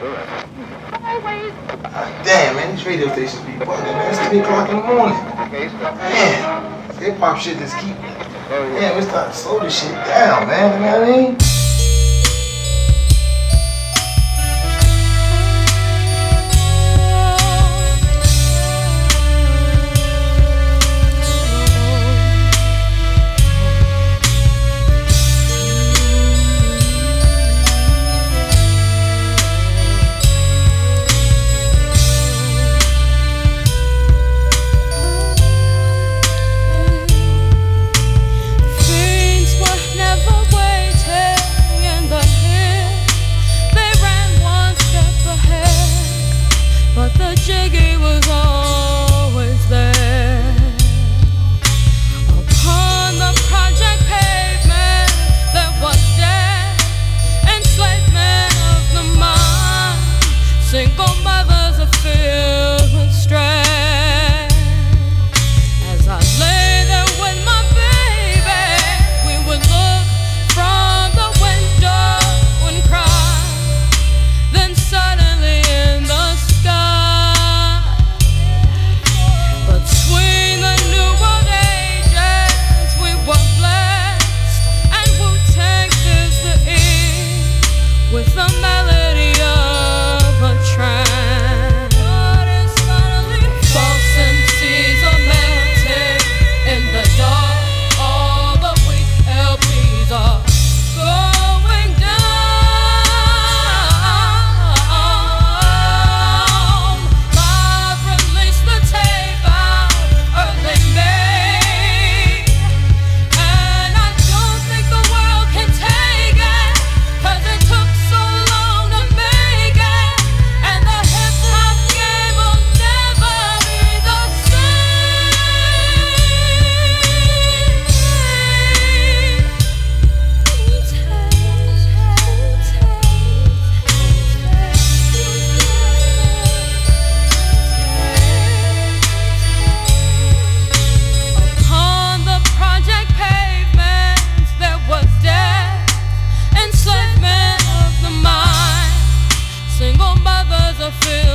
brother. Damn, man, these radio stations be bugging, man. It's 3 o'clock in the morning. Man, hip hop shit just keep. Damn, it's time to slow this shit down, man. You know what I mean? Feel